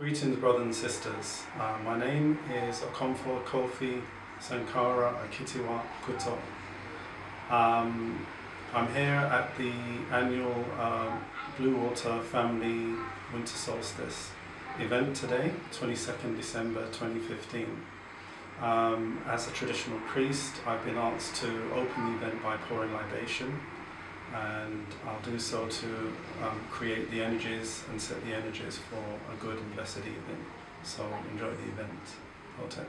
Greetings, brothers and sisters. My name is Okonfo Kofi Sankara Akitiwa Kuto. I'm here at the annual Blue Water Family Winter Solstice event today, 22nd December 2015. As a traditional priest, I've been asked to open the event by pouring libation, and I'll do so to create the energies and set the energies for a good and blessed evening. So enjoy the event. Hotel.